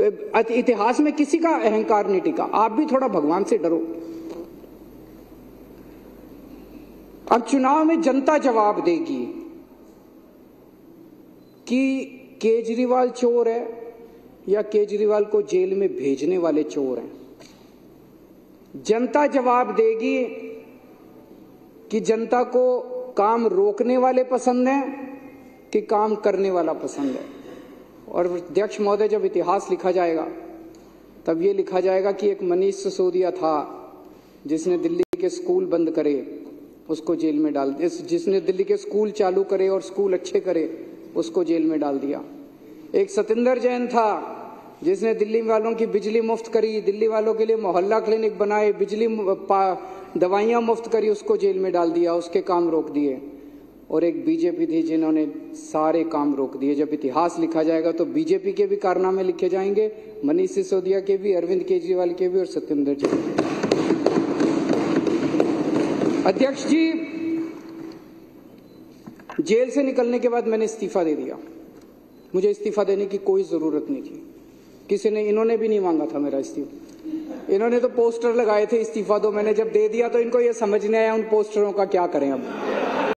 इतिहास में किसी का अहंकार नहीं टिका। आप भी थोड़ा भगवान से डरो। अब चुनाव में जनता जवाब देगी कि केजरीवाल चोर है या केजरीवाल को जेल में भेजने वाले चोर हैं। जनता जवाब देगी कि जनता को काम रोकने वाले पसंद हैं कि काम करने वाला पसंद है। और अध्यक्ष महोदय, जब इतिहास लिखा जाएगा तब ये लिखा जाएगा कि एक मनीष सिसोदिया था जिसने दिल्ली के स्कूल बंद करे, उसको जेल में डाल दिया। जिसने दिल्ली के स्कूल चालू करे और स्कूल अच्छे करे, उसको जेल में डाल दिया। एक सत्येंद्र जैन था जिसने दिल्ली वालों की बिजली मुफ्त करी, दिल्ली वालों के लिए मोहल्ला क्लिनिक बनाए, बिजली दवाइयाँ मुफ्त करी, उसको जेल में डाल दिया, उसके काम रोक दिए। और एक बीजेपी थी जिन्होंने सारे काम रोक दिए। जब इतिहास लिखा जाएगा तो बीजेपी के भी कारनामे लिखे जाएंगे, मनीष सिसोदिया के भी, अरविंद केजरीवाल के भी और सत्येंद्र जैन के। अध्यक्ष जी, जेल से निकलने के बाद मैंने इस्तीफा दे दिया। मुझे इस्तीफा देने की कोई जरूरत नहीं थी, किसी ने, इन्होंने भी नहीं मांगा था मेरा इस्तीफा। इन्होंने तो पोस्टर लगाए थे इस्तीफा दो, मैंने जब दे दिया तो इनको ये समझने आया उन पोस्टरों का क्या करें। अब